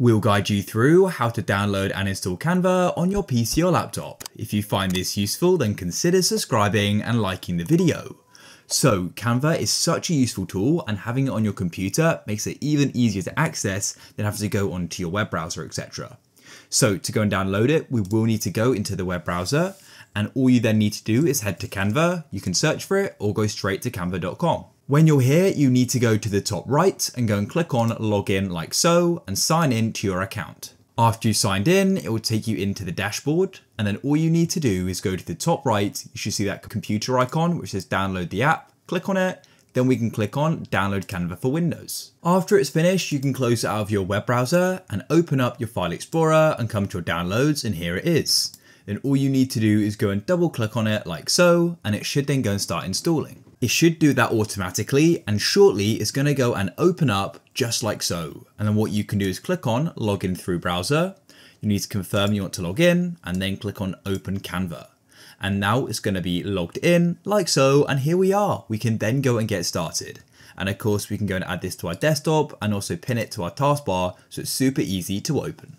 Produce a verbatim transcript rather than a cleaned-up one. We'll guide you through how to download and install Canva on your P C or laptop. If you find this useful, then consider subscribing and liking the video. So Canva is such a useful tool, and having it on your computer makes it even easier to access than having to go onto your web browser, et cetera. So to go and download it, we will need to go into the web browser, and all you then need to do is head to Canva. You can search for it or go straight to canva dot com. When you're here, you need to go to the top right and go and click on login like so and sign in to your account. After you signed in, it will take you into the dashboard, and then all you need to do is go to the top right. You should see that computer icon which says download the app, click on it, then we can click on download Canva for Windows. After it's finished, you can close it out of your web browser and open up your file explorer and come to your downloads, and here it is. Then all you need to do is go and double click on it like so, and it should then go and start installing. It should do that automatically, and shortly it's going to go and open up just like so. And then what you can do is click on login through browser. You need to confirm you want to log in and then click on open Canva. And now it's going to be logged in like so. And here we are. We can then go and get started. And of course we can go and add this to our desktop and also pin it to our taskbar. So it's super easy to open.